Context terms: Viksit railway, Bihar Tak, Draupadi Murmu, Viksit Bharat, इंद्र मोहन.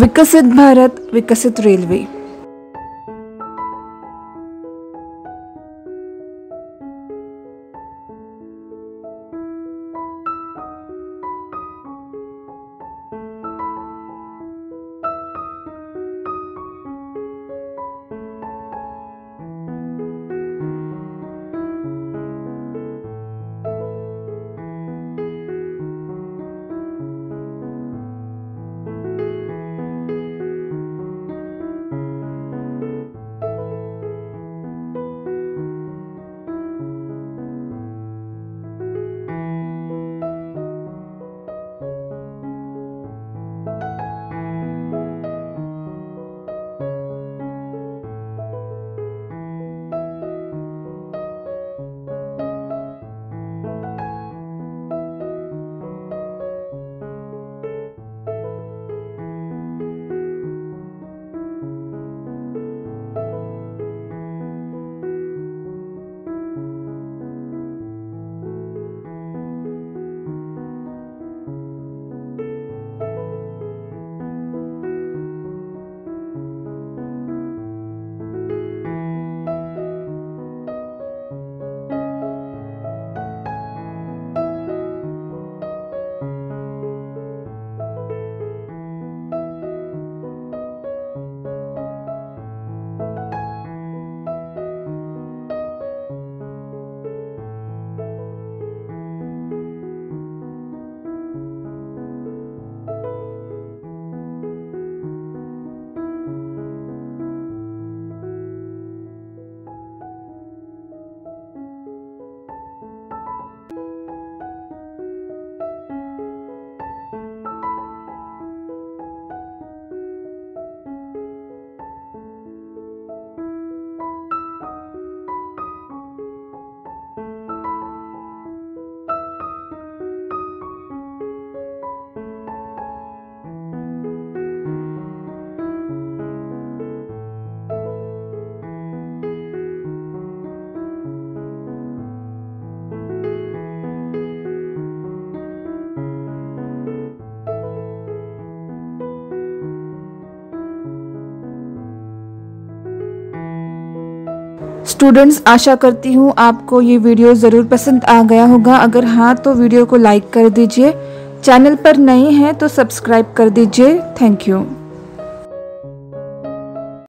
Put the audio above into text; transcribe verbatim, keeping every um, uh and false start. विकसित भारत विकसित railway. Students, आशा करती हूँ आपको ये वीडियो ज़रूर पसंद आ गया होगा। अगर हाँ तो वीडियो को लाइक कर दीजिए। चैनल पर नए हैं तो सब्सक्राइब कर दीजिए। Thank you.